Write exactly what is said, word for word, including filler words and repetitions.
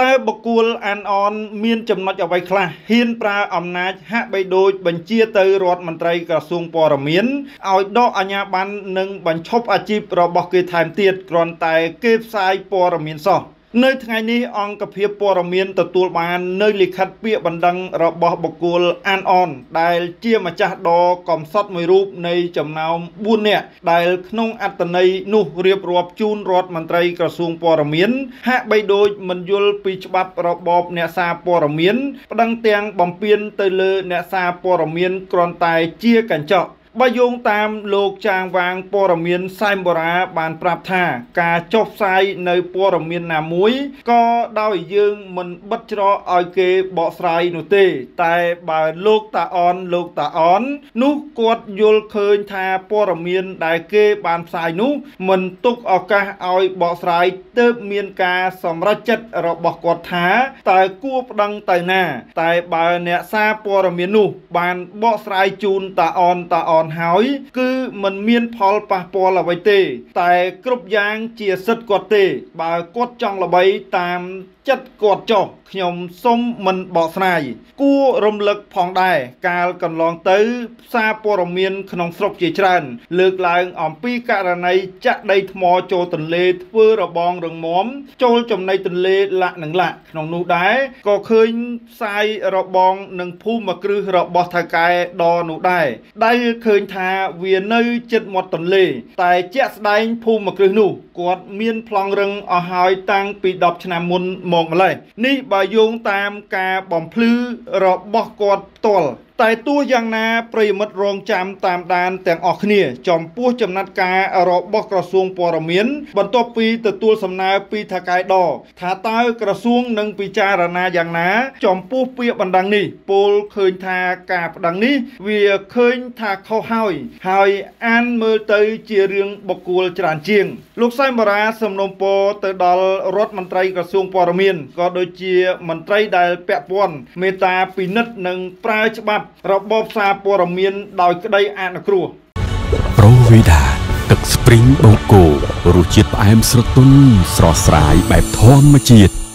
แต่บกูลอันอ่อนมีนจำนวนจะไปคลาหินปลาอำนาจฮะไปโดยบัญชีเตยรถมันไตรกระทรวงปรมินเอาดอกอัญญาบันหนึ่งบรรชบอาชีพเราบอกเกี่ยทำเตียดกรอนไตเก็บสายปรมินซอในทางนี้องค์กระเพียบปรมินตะตัวบานในลิขัดเปียบันดังเราบอกบกูลอันอ่อนได้เชี่ยมาจากดอกกอมซัดมวยรูปในจำนวนบุญเนี่ยได้นงอัตนัยนุเรียบรวบจูนรถมันไตรกระทรวงปรมินฮะไปโดยมันยุลปีฉบับเราบอกเนซาปรมินดังเตียงบำเพ็ญเตลเนซาปรมินกรอนตายเชี่ยกันเจาะบายงตามโลกจางวางปรมินไซมบราบานปราบท่ากาจบไซในปรมินนามุยก็ดาวยืงมันบัตรอไอเกบอไซนุเตแต่บาโลกตาอ่อนโลกตาอ่อนนุกวดยลเคยทาปรมินได้เกบานไซนุมันตุกออกาไอบอไซเติบเมียนกาสมรจัดระบกวดท้าแต่กู้ดังแต่หน้าแต่บาเนซาปรมินนุบานบอไซจูนตาอ่อนตาอ่อนหายคือมันเมียนพอลปะปอละไว้เตแต่กรุบยางเจียสดกวดเตบากวดจังละไว้ตามจัดกวดจอกขยมส้มมันบอสไนกู้รมลึกพองได้การกันลองเตยซาปรมินขนมสรบเจริญเลือกลายอ่อมปีการในจะได้ทมอโจตันเลเพื่อระบองเริงม้อมโจจมในตันเลละหนึ่งละขนมนูได้ก็เคยใส่ระบองหนึ่งผู้มากรือระบอทากายดอนูได้ได้เคยทาเวียนในจัดหมดตันเลแต่เจ้าได้ผู้มากรือนูกวดเมียนพลองเริงอาหายตังปีดอบชนะมุนมองเลยนี่บายงตามกาบอมพลื้อระบอกกอดตลแต่ตัวยังนาปริมัดรองจำตามดานแต่งออกเนี่ยจอมปู้จำนัดการรอบกระทรวงปรมินบรรทบปีแต่ตัวสำนาปีทากายดอถ้าตากระทรวงหนึ่งปีจารณาอย่างนาจอมปู้เปียบันดังนี้ปูเคยทากาบดังนี้เวียเคยทาเข้าห้อยหายอันเมื่อเตยเจียเรืองบกูลจรานเจียงลูกไส้มราสมนมโปเตดอลรถมันไตรกระทรวงปรมินก็โดยเจียมันไตรได้แปะปวนเมตาปีนัดหนึ่งปลายฉบับระบบซาปรมินดอยกระไดอาณาครัวโรวิดาตึกสปริงโบโกรูจิตไอมสระตุนสระสายแบบทอมมจิต